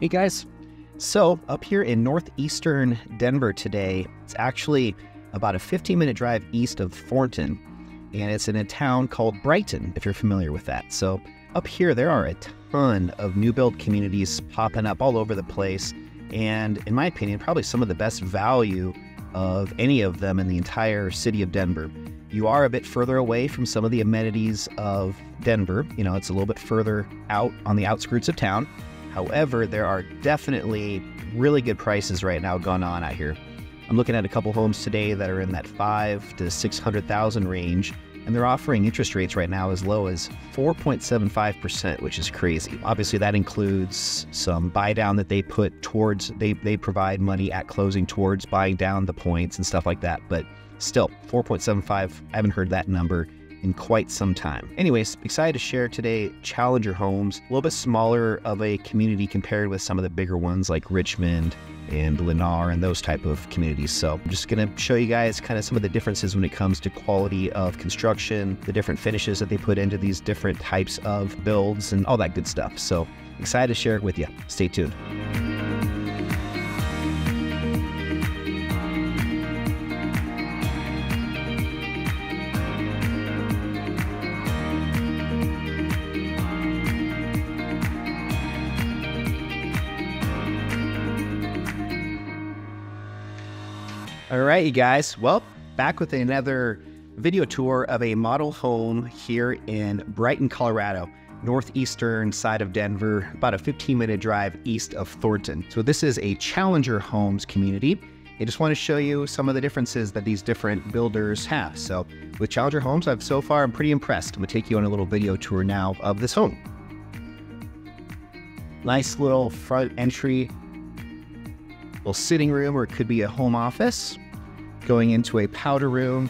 Hey guys, so up here in northeastern Denver today, it's actually about a 15-minute drive east of Thornton, and it's in a town called Brighton, if you're familiar with that. So up here, there are a ton of new build communities popping up all over the place, and in my opinion, probably some of the best value of any of them in the entire city of Denver. You are a bit further away from some of the amenities of Denver. You know, it's a little bit further out on the outskirts of town. However, there are definitely really good prices right now going on out here. I'm looking at a couple homes today that are in that $500,000 to $600,000 range, and they're offering interest rates right now as low as 4.75%, which is crazy. Obviously, that includes some buy down that they put towards, they provide money at closing towards buying down the points and stuff like that. But still, 4.75, I haven't heard that number in quite some time. Anyways, excited to share today Challenger Homes, a little bit smaller of a community compared with some of the bigger ones like Richmond and Lennar and those type of communities. So I'm just gonna show you guys kind of some of the differences when it comes to quality of construction, the different finishes that they put into these different types of builds and all that good stuff. So excited to share it with you. Stay tuned. All right, you guys, well, back with another video tour of a model home here in Brighton, Colorado, northeastern side of Denver, about a 15-minute drive east of Thornton. So this is a Challenger Homes community. I just want to show you some of the differences that these different builders have. So with Challenger Homes, I'm pretty impressed. I'm gonna take you on a little video tour now of this home. Nice little front entry, little sitting room, or it could be a home office, going into a powder room.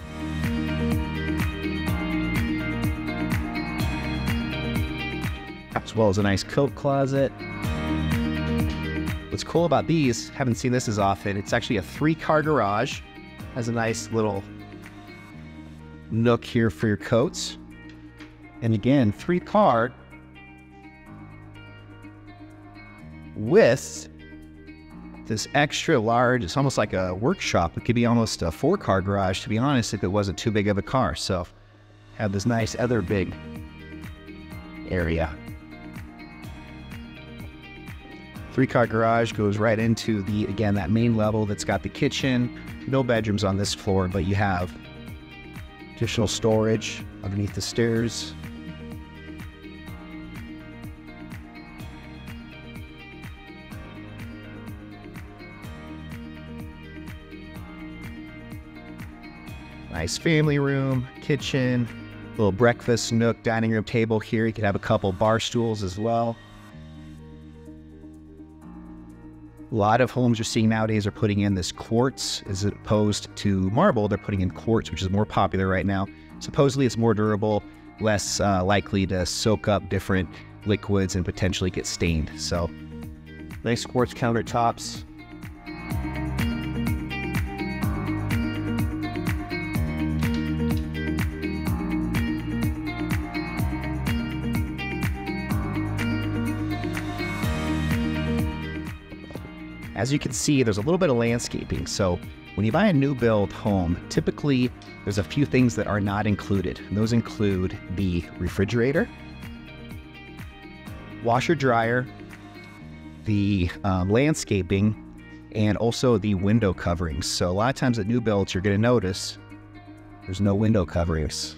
As well as a nice coat closet. What's cool about these, haven't seen this as often, it's actually a 3-car garage. Has a nice little nook here for your coats. And again, 3-car with this extra large, it's almost like a workshop. It could be almost a 4-car garage, to be honest, if it wasn't too big of a car. So have this nice other big area. 3-car garage goes right into the, again, that main level that's got the kitchen. No bedrooms on this floor, but you have additional storage underneath the stairs. Nice family room, kitchen, little breakfast nook, dining room table here. You could have a couple bar stools as well. A lot of homes you're seeing nowadays are putting in this quartz as opposed to marble. They're putting in quartz, which is more popular right now. Supposedly it's more durable, less likely to soak up different liquids and potentially get stained. So nice quartz countertops. As you can see, there's a little bit of landscaping. So when you buy a new build home, typically there's a few things that are not included. And those include the refrigerator, washer dryer, the landscaping, and also the window coverings. So a lot of times at new builds, you're gonna notice there's no window coverings.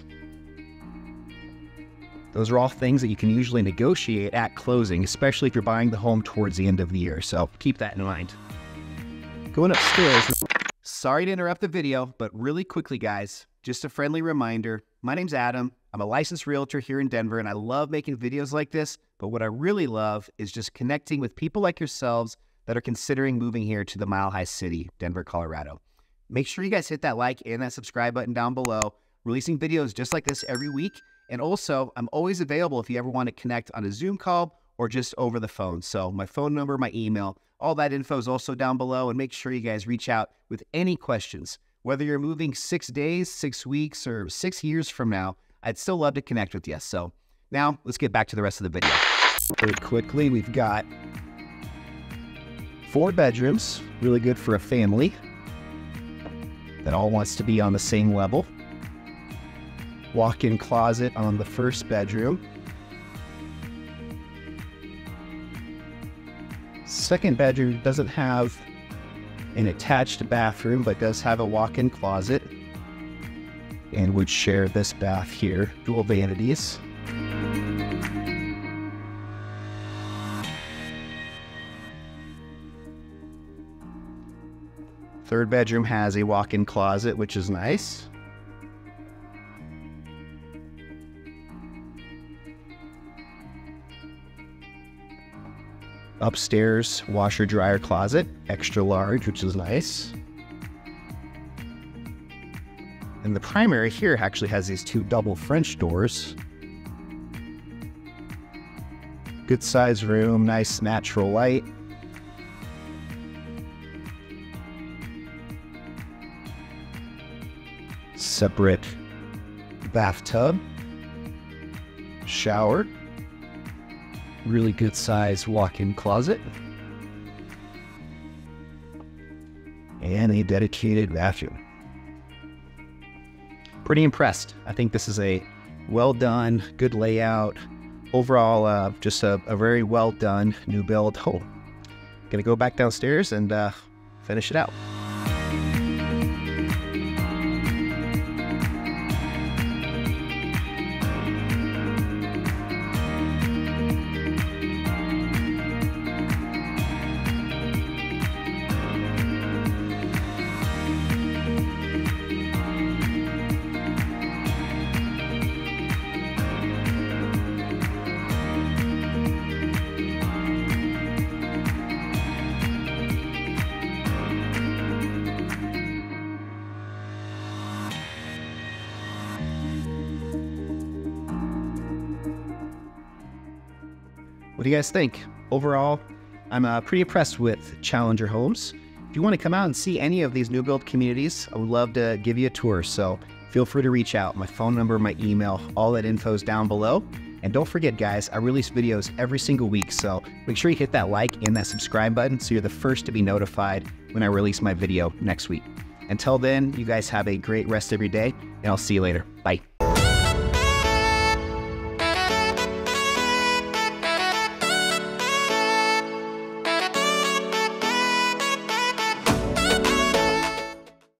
Those are all things that you can usually negotiate at closing, especially if you're buying the home towards the end of the year. So keep that in mind. Going upstairs. Sorry to interrupt the video, but really quickly, guys, just a friendly reminder. My name's Adam. I'm a licensed realtor here in Denver, and I love making videos like this. But what I really love is just connecting with people like yourselves that are considering moving here to the Mile High City, Denver, Colorado. Make sure you guys hit that like and that subscribe button down below. Releasing videos just like this every week. And also, I'm always available if you ever want to connect on a Zoom call or just over the phone. So my phone number, my email, all that info is also down below. And make sure you guys reach out with any questions. Whether you're moving 6 days, 6 weeks, or 6 years from now, I'd still love to connect with you. So now let's get back to the rest of the video. Very quickly, we've got Four bedrooms, really good for a family that all wants to be on the same level. Walk-in closet on the first bedroom. Second bedroom doesn't have an attached bathroom, but does have a walk-in closet and would share this bath here. Dual vanities. Third bedroom has a walk-in closet, which is nice. Upstairs, washer dryer closet, extra large, which is nice. And the primary here actually has these two double French doors. Good size room, nice natural light. Separate bathtub, shower, really good size walk-in closet, and a dedicated bathroom. Pretty impressed. I think this is a well done, good layout. Overall, just a very well done new build home. Gonna go back downstairs and finish it out. What do you guys think? Overall, I'm pretty impressed with Challenger Homes. If you want to come out and see any of these new build communities, I would love to give you a tour, so feel free to reach out. My phone number, my email, all that info is down below. And don't forget, guys, I release videos every single week, so make sure you hit that like and that subscribe button so you're the first to be notified when I release my video next week. Until then, you guys have a great rest of your day, and I'll see you later. Bye.